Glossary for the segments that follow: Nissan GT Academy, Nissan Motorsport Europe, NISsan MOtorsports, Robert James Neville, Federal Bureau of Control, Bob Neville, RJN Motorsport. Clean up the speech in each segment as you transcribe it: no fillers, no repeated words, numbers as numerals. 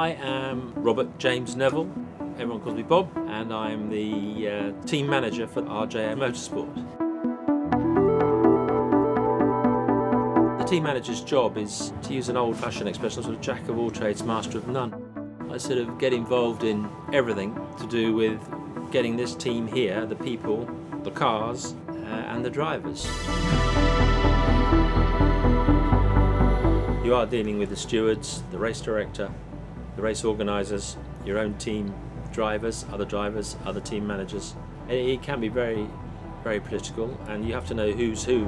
I am Robert James Neville, everyone calls me Bob, and I'm the team manager for RJN Motorsport. The team manager's job is, to use an old-fashioned expression, sort of jack of all trades, master of none. I sort of get involved in everything to do with getting this team here, the people, the cars and the drivers. You are dealing with the stewards, the race director, the race organisers, your own team drivers, other team managers. It can be very, very political, and you have to know who's who.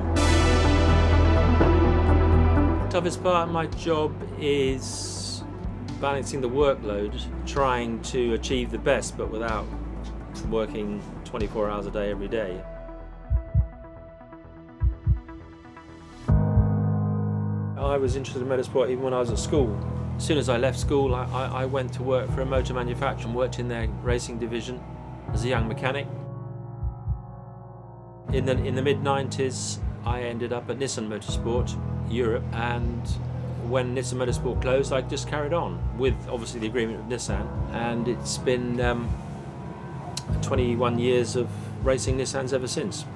The toughest part of my job is balancing the workload, trying to achieve the best, but without working 24 hours a day every day. I was interested in motorsport even when I was at school. As soon as I left school, I went to work for a motor manufacturer and worked in their racing division as a young mechanic. In the mid-90s, I ended up at Nissan Motorsport Europe, and when Nissan Motorsport closed, I just carried on with obviously the agreement with Nissan, and it's been 21 years of racing Nissans ever since.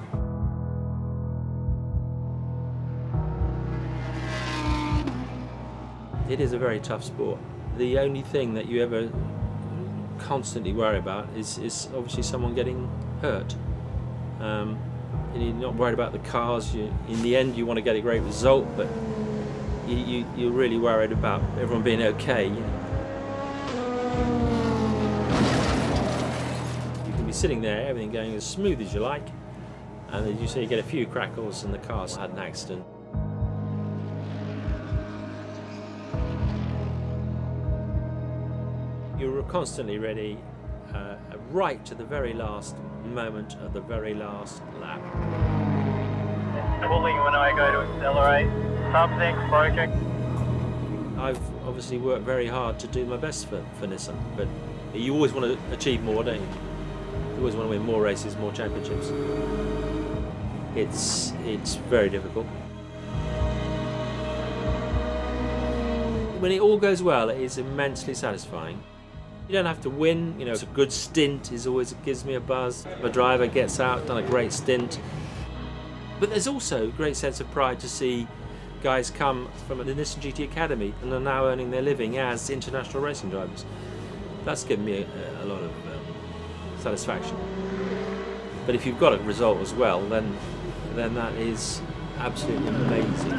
It is a very tough sport. The only thing that you ever constantly worry about is obviously someone getting hurt. And you're not worried about the cars. In the end, you want to get a great result, but you're really worried about everyone being okay. You can be sitting there, everything going as smooth as you like, and then you get a few crackles and the car's had an accident. You're constantly ready, right to the very last moment of the very last lap. Pulling when I go to accelerate. Sub-6 broken. I've obviously worked very hard to do my best for Nissan, but you always want to achieve more, don't you? You always want to win more races, more championships. It's very difficult. When it all goes well, it is immensely satisfying. You don't have to win, it's a good stint is always, it gives me a buzz. My driver gets out, done a great stint. But there's also a great sense of pride to see guys come from the Nissan GT Academy and are now earning their living as international racing drivers. That's given me a lot of satisfaction. But if you've got a result as well, then that is absolutely amazing.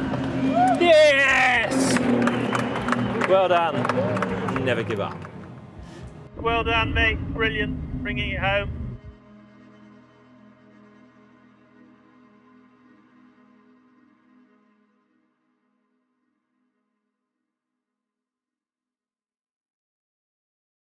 Yes! Well done. Never give up. Well done, mate. Brilliant. Bringing it home.